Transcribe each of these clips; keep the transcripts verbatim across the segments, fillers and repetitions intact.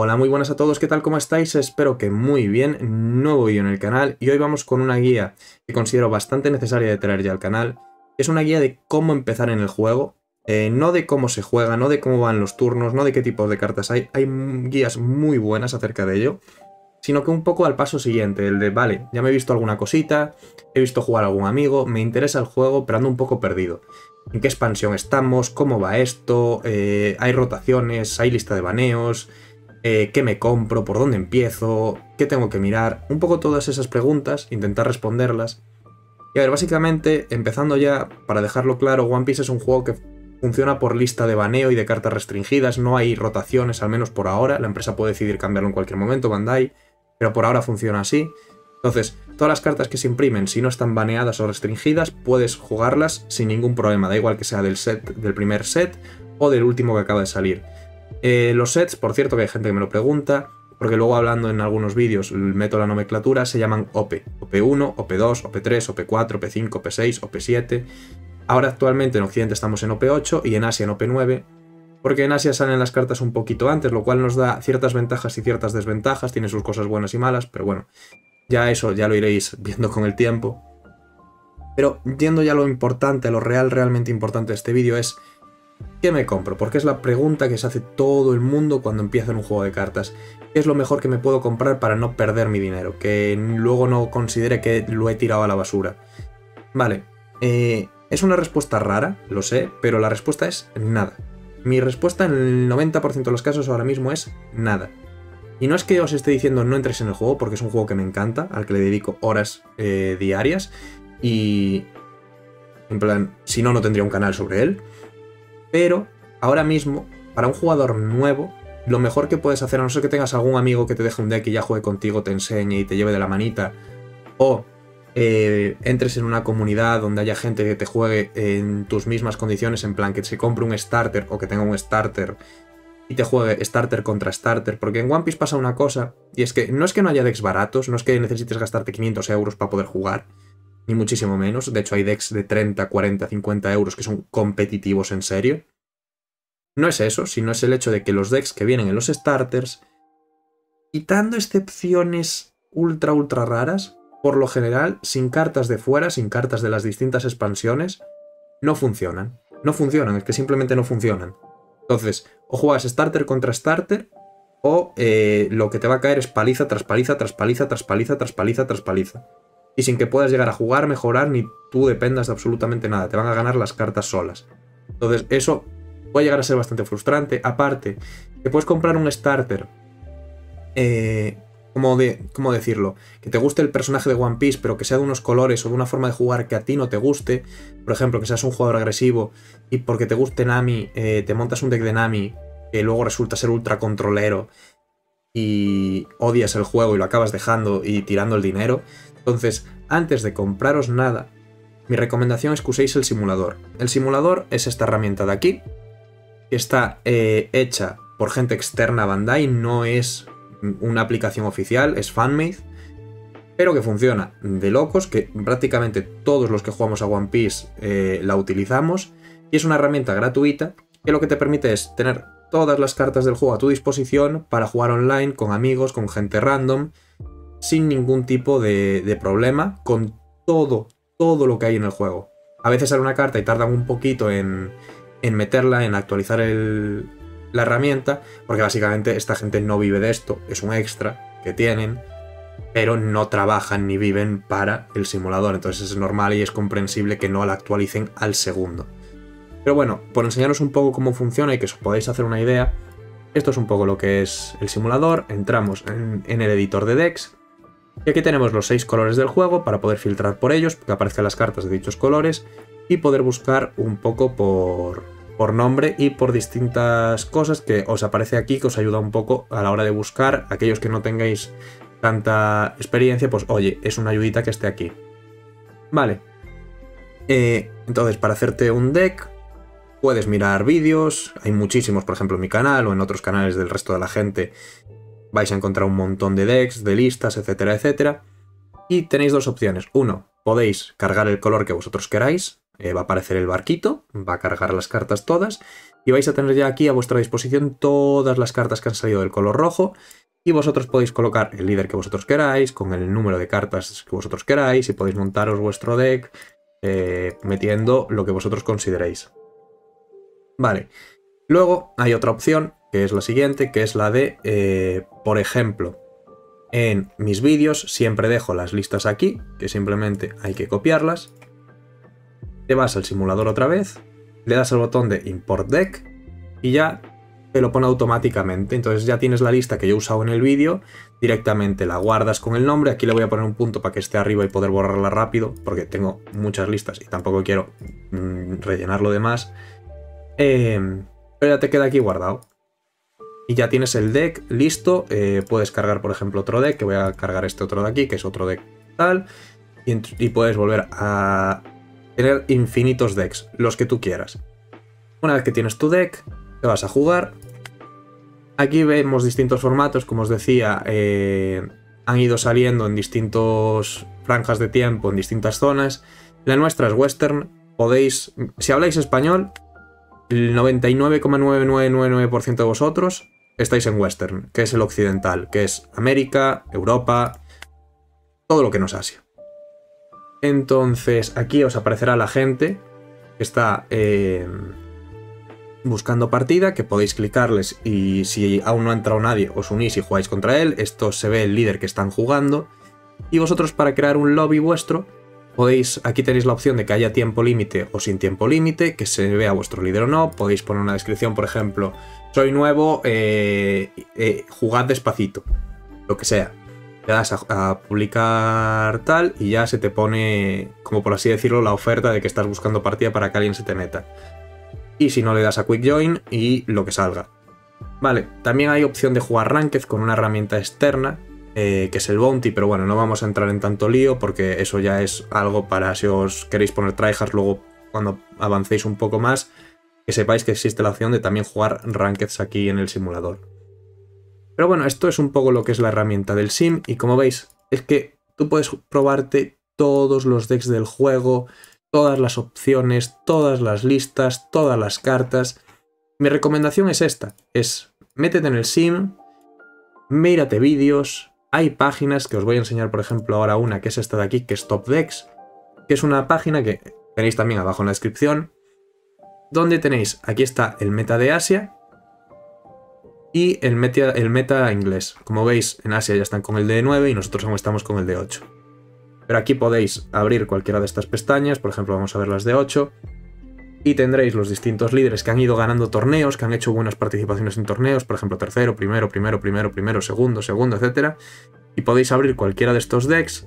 Hola, muy buenas a todos, ¿qué tal? ¿Cómo estáis? Espero que muy bien, nuevo vídeo en el canal y hoy vamos con una guía que considero bastante necesaria de traer ya al canal. Es una guía de cómo empezar en el juego, eh, no de cómo se juega, no de cómo van los turnos, no de qué tipos de cartas hay, hay guías muy buenas acerca de ello, sino que un poco al paso siguiente, el de, vale, ya me he visto alguna cosita, he visto jugar a algún amigo, me interesa el juego, pero ando un poco perdido. ¿En qué expansión estamos? ¿Cómo va esto? Eh, ¿Hay rotaciones? ¿Hay lista de baneos? Eh, ¿Qué me compro? ¿Por dónde empiezo? ¿Qué tengo que mirar? Un poco todas esas preguntas, intentar responderlas. Y a ver, básicamente, empezando ya, para dejarlo claro, One Piece es un juego que funciona por lista de baneo y de cartas restringidas, no hay rotaciones, al menos por ahora, la empresa puede decidir cambiarlo en cualquier momento, Bandai, pero por ahora funciona así. Entonces, todas las cartas que se imprimen, si no están baneadas o restringidas, puedes jugarlas sin ningún problema, da igual que sea del set, del primer set o del último que acaba de salir. Eh, los sets, por cierto, que hay gente que me lo pregunta, porque luego hablando en algunos vídeos meto la nomenclatura, se llaman O P, O P uno, O P dos, O P tres, O P cuatro, O P cinco, O P seis, O P siete. Ahora actualmente en Occidente estamos en O P ocho y en Asia en O P nueve, porque en Asia salen las cartas un poquito antes, lo cual nos da ciertas ventajas y ciertas desventajas, tiene sus cosas buenas y malas, pero bueno, ya eso ya lo iréis viendo con el tiempo. Pero yendo ya a lo importante, a lo real, realmente importante de este vídeo es... ¿qué me compro? Porque es la pregunta que se hace todo el mundo cuando empieza en un juego de cartas. ¿Qué es lo mejor que me puedo comprar para no perder mi dinero? Que luego no considere que lo he tirado a la basura. Vale, eh, es una respuesta rara, lo sé, pero la respuesta es nada. Mi respuesta en el noventa por ciento de los casos ahora mismo es nada. Y no es que os esté diciendo no entréis en el juego, porque es un juego que me encanta, al que le dedico horas eh, diarias. Y... en plan, si no, no tendría un canal sobre él. Pero, ahora mismo, para un jugador nuevo, lo mejor que puedes hacer, a no ser que tengas algún amigo que te deje un deck y ya juegue contigo, te enseñe y te lleve de la manita, o eh, entres en una comunidad donde haya gente que te juegue en tus mismas condiciones, en plan que se compre un starter o que tenga un starter y te juegue starter contra starter, porque en One Piece pasa una cosa, y es que no es que no haya decks baratos, no es que necesites gastarte quinientos euros para poder jugar, ni muchísimo menos. De hecho, hay decks de treinta, cuarenta, cincuenta euros que son competitivos en serio. No es eso, sino es el hecho de que los decks que vienen en los starters, quitando excepciones ultra, ultra raras, por lo general, sin cartas de fuera, sin cartas de las distintas expansiones, no funcionan. No funcionan, es que simplemente no funcionan. Entonces, o juegas starter contra starter, o eh, lo que te va a caer es paliza tras paliza, tras paliza, tras paliza, tras paliza, tras paliza. Y sin que puedas llegar a jugar, mejorar, ni tú dependas de absolutamente nada. Te van a ganar las cartas solas. Entonces eso puede llegar a ser bastante frustrante. Aparte, te puedes comprar un starter, eh, ¿cómo, de, ¿cómo decirlo? Que te guste el personaje de One Piece, pero que sea de unos colores o de una forma de jugar que a ti no te guste. Por ejemplo, que seas un jugador agresivo y porque te guste Nami, eh, te montas un deck de Nami que luego resulta ser ultra controlero y odias el juego y lo acabas dejando y tirando el dinero. Entonces, antes de compraros nada, mi recomendación es que uséis el simulador. El simulador es esta herramienta de aquí, que está eh, hecha por gente externa a Bandai, no es una aplicación oficial, es fanmade, pero que funciona de locos, que prácticamente todos los que jugamos a One Piece eh, la utilizamos, y es una herramienta gratuita que lo que te permite es tener todas las cartas del juego a tu disposición para jugar online con amigos, con gente random, sin ningún tipo de, de problema, con todo, todo lo que hay en el juego. A veces sale una carta y tardan un poquito en, en meterla, en actualizar el, la herramienta, porque básicamente esta gente no vive de esto, es un extra que tienen, pero no trabajan ni viven para el simulador, entonces es normal y es comprensible que no la actualicen al segundo. Pero bueno, por enseñaros un poco cómo funciona y que os podáis hacer una idea, esto es un poco lo que es el simulador. Entramos en, en el editor de decks, y aquí tenemos los seis colores del juego para poder filtrar por ellos, que aparezcan las cartas de dichos colores y poder buscar un poco por, por nombre y por distintas cosas que os aparece aquí, que os ayuda un poco a la hora de buscar. Aquellos que no tengáis tanta experiencia, pues oye, es una ayudita que esté aquí. Vale, eh, entonces para hacerte un deck puedes mirar vídeos, hay muchísimos, por ejemplo en mi canal o en otros canales del resto de la gente, vais a encontrar un montón de decks, de listas, etcétera, etcétera. Y tenéis dos opciones. Uno, podéis cargar el color que vosotros queráis. Eh, va a aparecer el barquito, va a cargar las cartas todas y vais a tener ya aquí a vuestra disposición todas las cartas que han salido del color rojo y vosotros podéis colocar el líder que vosotros queráis con el número de cartas que vosotros queráis y podéis montaros vuestro deck eh, metiendo lo que vosotros consideréis. Vale, luego hay otra opción que es la siguiente, que es la de, eh, por ejemplo, en mis vídeos siempre dejo las listas aquí, que simplemente hay que copiarlas. Te vas al simulador otra vez, le das al botón de Import Deck y ya te lo pone automáticamente. Entonces ya tienes la lista que yo he usado en el vídeo, directamente la guardas con el nombre. Aquí le voy a poner un punto para que esté arriba y poder borrarla rápido, porque tengo muchas listas y tampoco quiero mmm, rellenar lo demás. Eh, pero ya te queda aquí guardado. Y ya tienes el deck listo, eh, puedes cargar por ejemplo otro deck, que voy a cargar este otro de aquí, que es otro deck tal, y, y puedes volver a tener infinitos decks, los que tú quieras. Una vez que tienes tu deck, te vas a jugar. Aquí vemos distintos formatos, como os decía, eh, han ido saliendo en distintas franjas de tiempo, en distintas zonas. La nuestra es Western, podéis, si habláis español, el noventa y nueve coma nueve nueve nueve nueve por ciento de vosotros estáis en Western, que es el occidental, que es América, Europa, todo lo que no es Asia. Entonces aquí os aparecerá la gente que está eh, buscando partida, que podéis clicarles y si aún no ha entrado nadie os unís y jugáis contra él. Esto se ve el líder que están jugando y vosotros, para crear un lobby vuestro, podéis, aquí tenéis la opción de que haya tiempo límite o sin tiempo límite, que se vea vuestro líder o no. Podéis poner una descripción, por ejemplo, soy nuevo, eh, eh, jugad despacito, lo que sea. Te das a, a publicar tal y ya se te pone, como por así decirlo, la oferta de que estás buscando partida para que alguien se te meta. Y si no, le das a Quick Join y lo que salga. Vale, también hay opción de jugar Ranked con una herramienta externa, eh, que es el Bounty, pero bueno, no vamos a entrar en tanto lío porque eso ya es algo para si os queréis poner tryhards luego cuando avancéis un poco más, que sepáis que existe la opción de también jugar Rankeds aquí en el simulador. Pero bueno, esto es un poco lo que es la herramienta del sim y como veis es que tú puedes probarte todos los decks del juego, todas las opciones, todas las listas, todas las cartas. Mi recomendación es esta, es métete en el sim, mírate vídeos, hay páginas que os voy a enseñar, por ejemplo ahora una que es esta de aquí, que es Topdex, que es una página que tenéis también abajo en la descripción, donde tenéis, aquí está el meta de Asia, y el meta, el meta inglés. Como veis, en Asia ya están con el de nueve y nosotros aún estamos con el de ocho. Pero aquí podéis abrir cualquiera de estas pestañas, por ejemplo vamos a ver las de ocho, y tendréis los distintos líderes que han ido ganando torneos, que han hecho buenas participaciones en torneos, por ejemplo tercero, primero, primero, primero, primero, segundo, segundo, etcétera. Y podéis abrir cualquiera de estos decks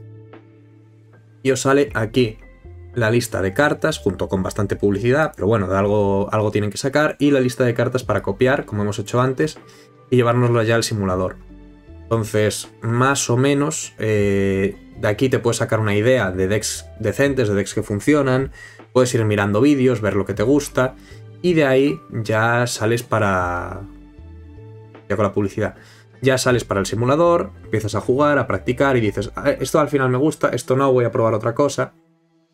y os sale aquí la lista de cartas, junto con bastante publicidad, pero bueno, de algo, algo tienen que sacar, y la lista de cartas para copiar, como hemos hecho antes, y llevárnosla ya al simulador. Entonces, más o menos, eh, de aquí te puedes sacar una idea de decks decentes, de decks que funcionan, puedes ir mirando vídeos, ver lo que te gusta, y de ahí ya sales para... ya con la publicidad. Ya sales para el simulador, empiezas a jugar, a practicar, y dices, esto al final me gusta, esto no, voy a probar otra cosa...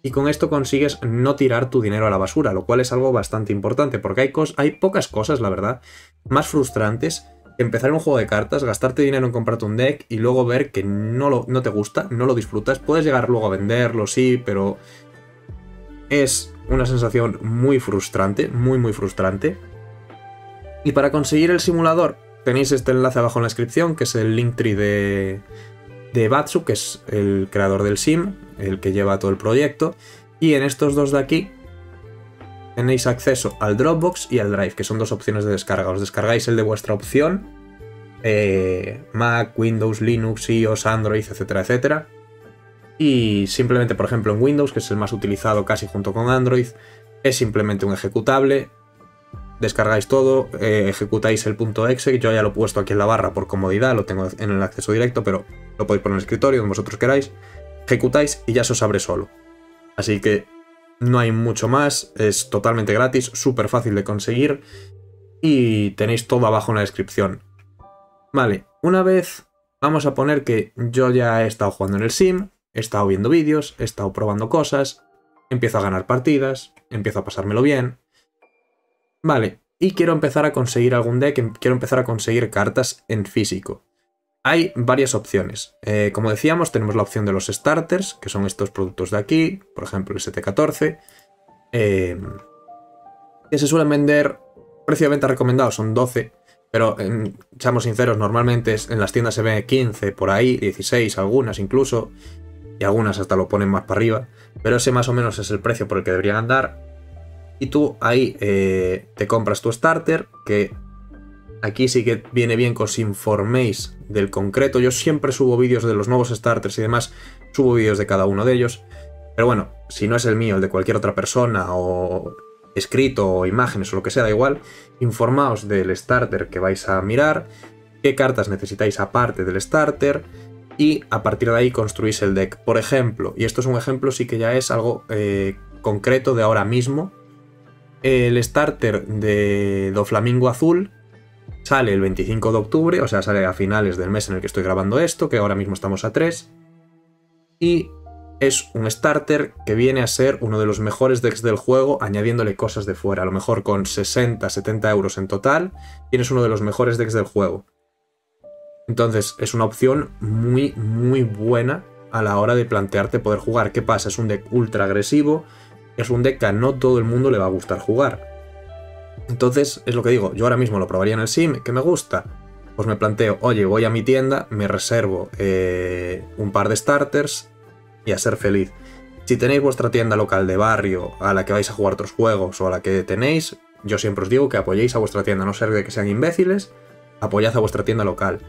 Y con esto consigues no tirar tu dinero a la basura, lo cual es algo bastante importante, porque hay, cos hay pocas cosas, la verdad, más frustrantes que empezar un juego de cartas, gastarte dinero en comprarte un deck y luego ver que no, lo no te gusta, no lo disfrutas. Puedes llegar luego a venderlo, sí, pero es una sensación muy frustrante, muy, muy frustrante. Y para conseguir el simulador tenéis este enlace abajo en la descripción, que es el Linktree de... de Batsu, que es el creador del sim, el que lleva todo el proyecto, y en estos dos de aquí tenéis acceso al Dropbox y al Drive, que son dos opciones de descarga. Os descargáis el de vuestra opción, eh, Mac, Windows, Linux, iOS, Android, etcétera, etcétera, y simplemente, por ejemplo, en Windows, que es el más utilizado casi junto con Android, es simplemente un ejecutable, descargáis todo, eh, ejecutáis el .exe, yo ya lo he puesto aquí en la barra por comodidad, lo tengo en el acceso directo, pero lo podéis poner en el escritorio, donde vosotros queráis, ejecutáis y ya se os abre solo. Así que no hay mucho más, es totalmente gratis, súper fácil de conseguir y tenéis todo abajo en la descripción. Vale, una vez, vamos a poner que yo ya he estado jugando en el sim, he estado viendo vídeos, he estado probando cosas, Empiezo a ganar partidas, empiezo a pasármelo bien. Vale, y quiero empezar a conseguir algún deck, quiero empezar a conseguir cartas en físico. Hay varias opciones. Eh, como decíamos, tenemos la opción de los starters, que son estos productos de aquí, por ejemplo el S T catorce, eh, que se suelen vender, precio de venta recomendado son doce, pero eh, seamos sinceros, normalmente en las tiendas se ve quince por ahí, dieciséis algunas incluso, y algunas hasta lo ponen más para arriba, pero ese más o menos es el precio por el que deberían andar. Y tú ahí eh, te compras tu starter, que aquí sí que viene bien que os informéis del concreto. Yo siempre subo vídeos de los nuevos starters y demás, subo vídeos de cada uno de ellos, pero bueno, si no es el mío, el de cualquier otra persona, o escrito, o imágenes, o lo que sea, da igual, informaos del starter que vais a mirar, qué cartas necesitáis aparte del starter, y a partir de ahí construís el deck. Por ejemplo, y esto es un ejemplo, sí que ya es algo eh, concreto de ahora mismo, el starter de Do Flamingo azul sale el veinticinco de octubre, o sea, sale a finales del mes en el que estoy grabando esto, que ahora mismo estamos a tres, y es un starter que viene a ser uno de los mejores decks del juego, añadiéndole cosas de fuera. A lo mejor con sesenta, setenta euros en total, tienes uno de los mejores decks del juego. Entonces, es una opción muy, muy buena a la hora de plantearte poder jugar. ¿Qué pasa? Es un deck ultra agresivo, es un deck que a no todo el mundo le va a gustar jugar. Entonces, es lo que digo, yo ahora mismo lo probaría en el sim, que me gusta. Pues me planteo, oye, voy a mi tienda, me reservo eh, un par de starters y a ser feliz. Si tenéis vuestra tienda local de barrio a la que vais a jugar otros juegos o a la que tenéis, yo siempre os digo que apoyéis a vuestra tienda, a no ser de que sean imbéciles, apoyad a vuestra tienda local.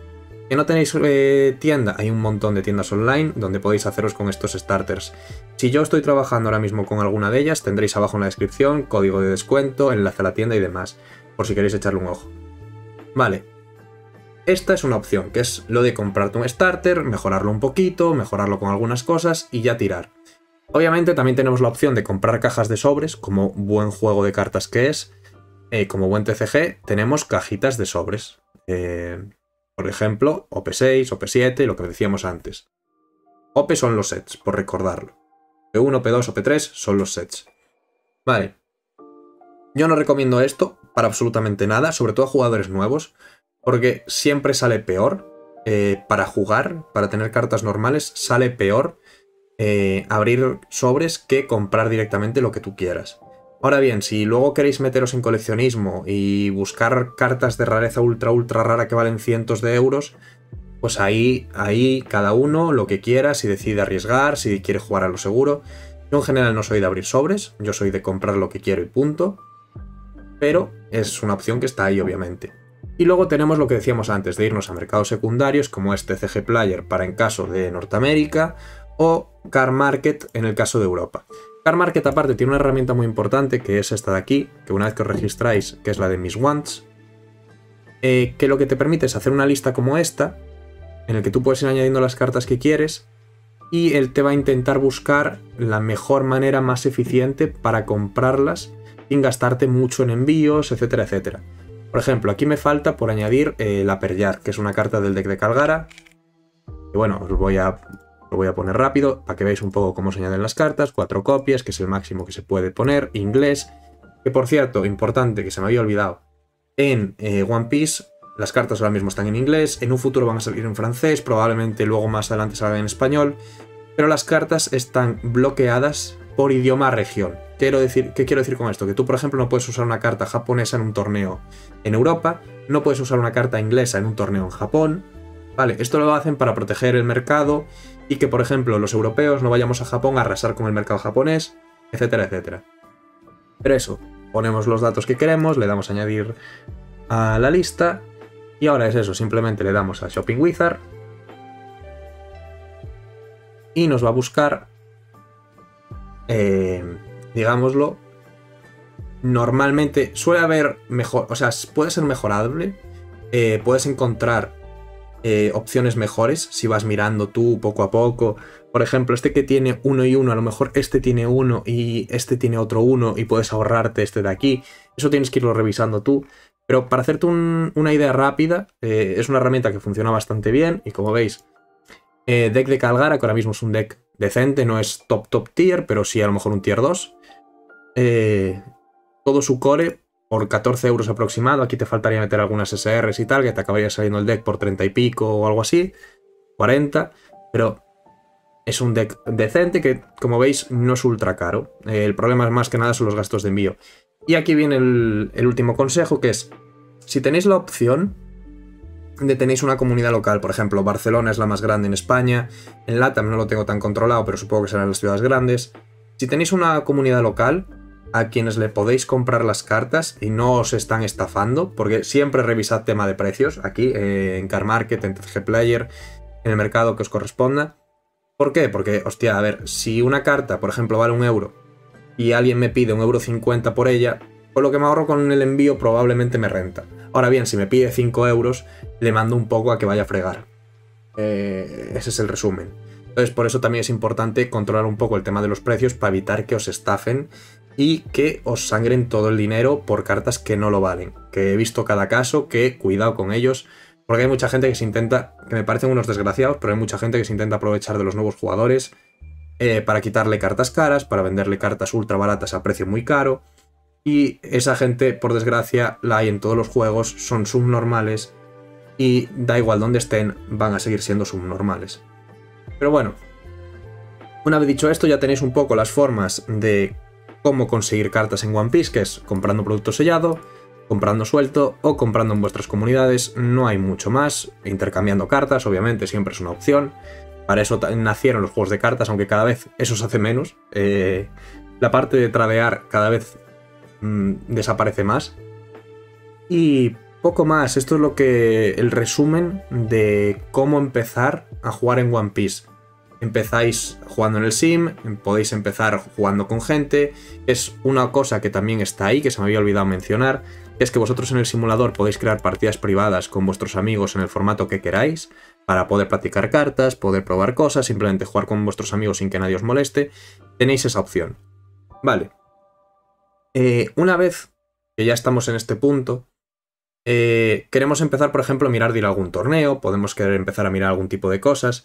Que no tenéis eh, tienda, hay un montón de tiendas online donde podéis haceros con estos starters. Si yo estoy trabajando ahora mismo con alguna de ellas, tendréis abajo en la descripción código de descuento, enlace a la tienda y demás, por si queréis echarle un ojo. Vale, esta es una opción, que es lo de comprarte un starter, mejorarlo un poquito, mejorarlo con algunas cosas y ya tirar. Obviamente también tenemos la opción de comprar cajas de sobres, como buen juego de cartas que es, eh, como buen T C G, tenemos cajitas de sobres. Eh... Por ejemplo, O P seis, O P siete, lo que decíamos antes. O P son los sets, por recordarlo. O P uno, O P dos, O P tres son los sets. Vale. Yo no recomiendo esto para absolutamente nada, sobre todo a jugadores nuevos, porque siempre sale peor eh, para jugar, para tener cartas normales, sale peor eh, abrir sobres que comprar directamente lo que tú quieras. Ahora bien, si luego queréis meteros en coleccionismo y buscar cartas de rareza ultra ultra rara que valen cientos de euros, pues ahí, ahí cada uno lo que quiera, si decide arriesgar, si quiere jugar a lo seguro. Yo en general no soy de abrir sobres, yo soy de comprar lo que quiero y punto, pero es una opción que está ahí obviamente. Y luego tenemos lo que decíamos antes, de irnos a mercados secundarios como este T C G Player para en caso de Norteamérica o Cardmarket en el caso de Europa. Cardmarket aparte tiene una herramienta muy importante que es esta de aquí, que una vez que os registráis, que es la de Mis Wants, eh, que lo que te permite es hacer una lista como esta, en la que tú puedes ir añadiendo las cartas que quieres y él te va a intentar buscar la mejor manera más eficiente para comprarlas sin gastarte mucho en envíos, etcétera, etcétera. Por ejemplo, aquí me falta por añadir eh, la Perjard, que es una carta del deck de Calgara, y bueno, os voy a... Lo voy a poner rápido para que veáis un poco cómo se añaden las cartas. Cuatro copias, que es el máximo que se puede poner. Inglés. Que por cierto, importante, que se me había olvidado. En eh, One Piece las cartas ahora mismo están en inglés. En un futuro van a salir en francés. Probablemente luego más adelante salgan en español. Pero las cartas están bloqueadas por idioma región. Quiero decir, ¿qué quiero decir con esto? Que tú, por ejemplo, no puedes usar una carta japonesa en un torneo en Europa. No puedes usar una carta inglesa en un torneo en Japón. Vale, esto lo hacen para proteger el mercado y que, por ejemplo, los europeos no vayamos a Japón a arrasar con el mercado japonés, etcétera, etcétera. Pero eso, ponemos los datos que queremos, le damos a añadir a la lista y ahora es eso, simplemente le damos a Shopping Wizard y nos va a buscar, eh, digámoslo, normalmente suele haber mejor, o sea, puede ser mejorable, eh, puedes encontrar Eh, opciones mejores si vas mirando tú poco a poco. Por ejemplo, este que tiene uno y uno, a lo mejor este tiene uno y este tiene otro uno y puedes ahorrarte este de aquí. Eso tienes que irlo revisando tú, pero para hacerte un, una idea rápida, eh, es una herramienta que funciona bastante bien y como veis eh, deck de Calgara, que ahora mismo es un deck decente, no es top top tier, pero sí a lo mejor un tier dos. Eh, todo su core por catorce euros aproximado. Aquí te faltaría meter algunas S Rs y tal, que te acabaría saliendo el deck por treinta y pico o algo así, cuarenta, pero es un deck decente que, como veis, no es ultra caro. Eh, el problema es más que nada son los gastos de envío. Y aquí viene el, el último consejo, que es, si tenéis la opción de tenéis una comunidad local, por ejemplo, Barcelona es la más grande en España, en LATAM no lo tengo tan controlado, pero supongo que serán las ciudades grandes. Si tenéis una comunidad local a quienes le podéis comprar las cartas y no os están estafando, porque siempre revisad tema de precios aquí, eh, en Cardmarket, en TCGplayer, en el mercado que os corresponda. ¿Por qué? Porque, hostia, a ver, si una carta, por ejemplo, vale un euro y alguien me pide un euro cincuenta por ella, con lo que me ahorro con el envío probablemente me renta. Ahora bien, si me pide cinco euros, le mando un poco a que vaya a fregar. Eh, ese es el resumen. Entonces, por eso también es importante controlar un poco el tema de los precios para evitar que os estafen y que os sangren todo el dinero por cartas que no lo valen. Que he visto cada caso, que cuidado con ellos, porque hay mucha gente que se intenta, que me parecen unos desgraciados, pero hay mucha gente que se intenta aprovechar de los nuevos jugadores eh, para quitarle cartas caras, para venderle cartas ultra baratas a precio muy caro. Y esa gente, por desgracia, la hay en todos los juegos, son subnormales y da igual dónde estén, van a seguir siendo subnormales. Pero bueno, una vez dicho esto, ya tenéis un poco las formas de cómo conseguir cartas en One Piece, que es comprando producto sellado, comprando suelto o comprando en vuestras comunidades. No hay mucho más. Intercambiando cartas, obviamente, siempre es una opción. Para eso nacieron los juegos de cartas, aunque cada vez eso se hace menos. Eh, la parte de tradear cada vez mmm, desaparece más. Y poco más. Esto es lo que el resumen de cómo empezar a jugar en One Piece. Empezáis jugando en el sim, podéis empezar jugando con gente. Es una cosa que también está ahí, que se me había olvidado mencionar, es que vosotros en el simulador podéis crear partidas privadas con vuestros amigos en el formato que queráis, para poder practicar cartas, poder probar cosas, simplemente jugar con vuestros amigos sin que nadie os moleste. Tenéis esa opción. Vale. Eh, una vez que ya estamos en este punto, eh, queremos empezar, por ejemplo, a mirar de ir a algún torneo, podemos querer empezar a mirar algún tipo de cosas.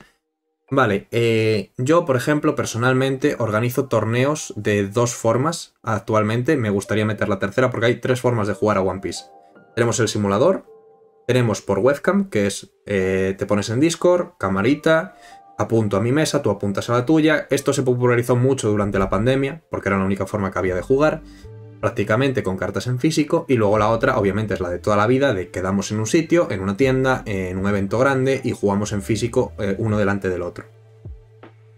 Vale, eh, yo por ejemplo personalmente organizo torneos de dos formas actualmente, me gustaría meter la tercera porque hay tres formas de jugar a One Piece. Tenemos el simulador, tenemos por webcam, que es eh, te pones en Discord, camarita, apunto a mi mesa, tú apuntas a la tuya. Esto se popularizó mucho durante la pandemia porque era la única forma que había de jugar, prácticamente con cartas en físico. Y luego la otra obviamente es la de toda la vida, de quedamos en un sitio, en una tienda, en un evento grande y jugamos en físico eh, uno delante del otro.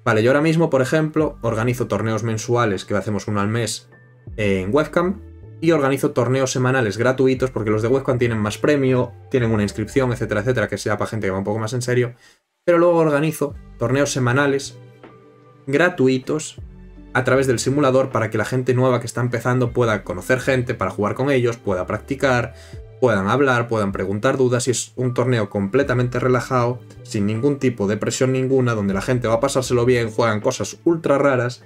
Vale, yo ahora mismo por ejemplo organizo torneos mensuales, que hacemos uno al mes eh, en webcam, y organizo torneos semanales gratuitos porque los de webcam tienen más premio, tienen una inscripción, etcétera, etcétera, que sea para gente que va un poco más en serio. Pero luego organizo torneos semanales gratuitos a través del simulador para que la gente nueva que está empezando pueda conocer gente para jugar con ellos, pueda practicar, puedan hablar, puedan preguntar dudas. Y es un torneo completamente relajado, sin ningún tipo de presión ninguna, donde la gente va a pasárselo bien, juegan cosas ultra raras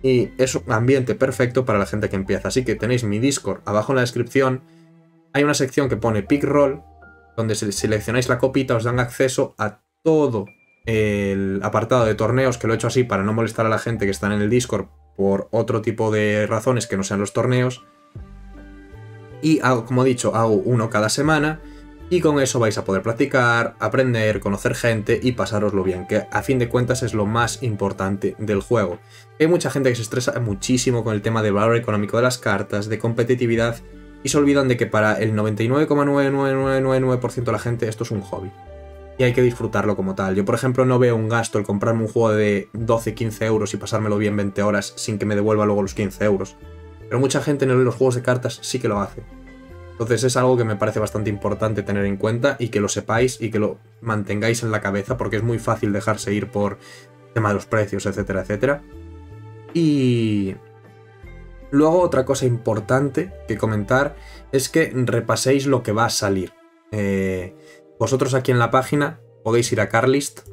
y es un ambiente perfecto para la gente que empieza. Así que tenéis mi Discord abajo en la descripción, hay una sección que pone Pick Roll, donde si seleccionáis la copita os dan acceso a todo el apartado de torneos, que lo he hecho así para no molestar a la gente que está en el Discord por otro tipo de razones que no sean los torneos. Y hago, como he dicho, hago uno cada semana y con eso vais a poder practicar, aprender, conocer gente y pasároslo bien, que a fin de cuentas es lo más importante del juego. Hay mucha gente que se estresa muchísimo con el tema del valor económico de las cartas, de competitividad, y se olvidan de que para el noventa y nueve coma nueve nueve nueve nueve nueve por ciento de la gente esto es un hobby y hay que disfrutarlo como tal. Yo por ejemplo no veo un gasto el comprarme un juego de doce a quince euros y pasármelo bien veinte horas sin que me devuelva luego los quince euros. Pero mucha gente en los juegos de cartas sí que lo hace. Entonces es algo que me parece bastante importante tener en cuenta y que lo sepáis y que lo mantengáis en la cabeza, porque es muy fácil dejarse ir por el tema de los precios, etcétera, etcétera. Y luego otra cosa importante que comentar es que repaséis lo que va a salir. Eh... Vosotros aquí en la página podéis ir a Cardlist.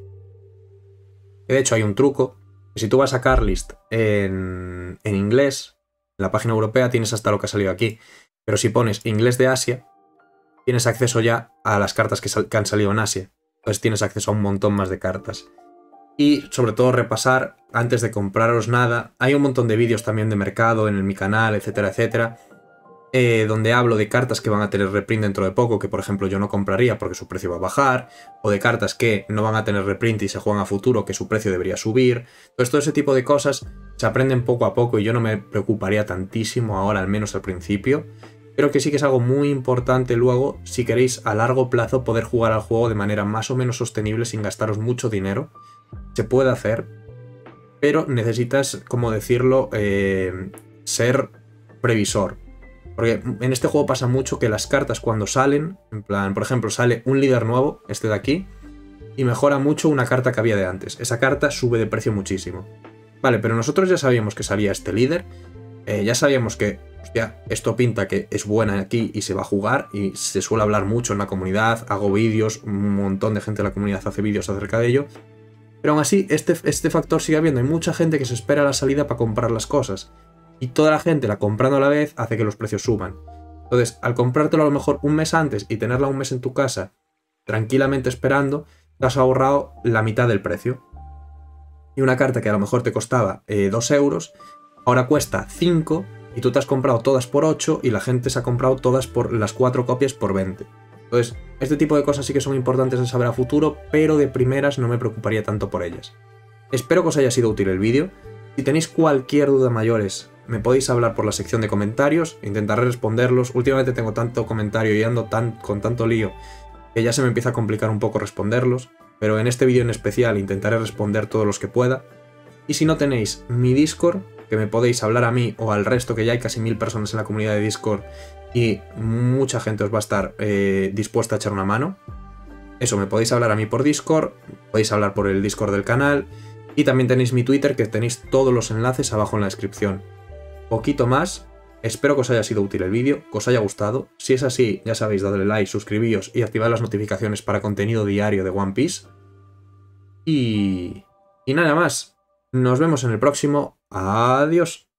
De hecho hay un truco. Si tú vas a Cardlist en, en inglés, en la página europea tienes hasta lo que ha salido aquí. Pero si pones inglés de Asia, tienes acceso ya a las cartas que, sal, que han salido en Asia. Entonces tienes acceso a un montón más de cartas. y sobre todo repasar antes de compraros nada. Hay un montón de vídeos también de mercado en el, mi canal, etcétera, etcétera, eh, donde hablo de cartas que van a tener reprint dentro de poco, que por ejemplo yo no compraría porque su precio va a bajar, o de cartas que no van a tener reprint y se juegan a futuro, que su precio debería subir. Entonces todo ese tipo de cosas se aprenden poco a poco y yo no me preocuparía tantísimo ahora, al menos al principio. Pero que sí que es algo muy importante luego, si queréis a largo plazo poder jugar al juego de manera más o menos sostenible sin gastaros mucho dinero. Se puede hacer, pero necesitas, como decirlo, eh, ser previsor. Porque en este juego pasa mucho que las cartas cuando salen, en plan, por ejemplo, sale un líder nuevo, este de aquí, y mejora mucho una carta que había de antes. Esa carta sube de precio muchísimo. Vale, pero nosotros ya sabíamos que salía este líder, eh, ya sabíamos que... Hostia, esto pinta que es buena aquí y se va a jugar, y se suele hablar mucho en la comunidad, hago vídeos, un montón de gente de la comunidad hace vídeos acerca de ello, pero aún así este, este factor sigue habiendo, hay mucha gente que se espera la salida para comprar las cosas, y toda la gente la comprando a la vez hace que los precios suban. Entonces, al comprártelo a lo mejor un mes antes y tenerla un mes en tu casa, tranquilamente esperando, te has ahorrado la mitad del precio. Y una carta que a lo mejor te costaba eh, dos euros, ahora cuesta cinco. Y tú te has comprado todas por ocho y la gente se ha comprado todas por las cuatro copias por veinte. Entonces, este tipo de cosas sí que son importantes de saber a futuro, pero de primeras no me preocuparía tanto por ellas. Espero que os haya sido útil el vídeo. Si tenéis cualquier duda mayores, me podéis hablar por la sección de comentarios, intentaré responderlos. Últimamente tengo tanto comentario y ando tan, con tanto lío que ya se me empieza a complicar un poco responderlos, pero en este vídeo en especial intentaré responder todos los que pueda. Y si no tenéis mi Discord, que me podéis hablar a mí o al resto, que ya hay casi mil personas en la comunidad de Discord y mucha gente os va a estar eh, dispuesta a echar una mano. Eso, me podéis hablar a mí por Discord, podéis hablar por el Discord del canal, y también tenéis mi Twitter, que tenéis todos los enlaces abajo en la descripción. Poquito más, espero que os haya sido útil el vídeo, que os haya gustado. Si es así, ya sabéis, dadle like, suscribíos y activad las notificaciones para contenido diario de One Piece. Y, y nada más. Nos vemos en el próximo. Adiós.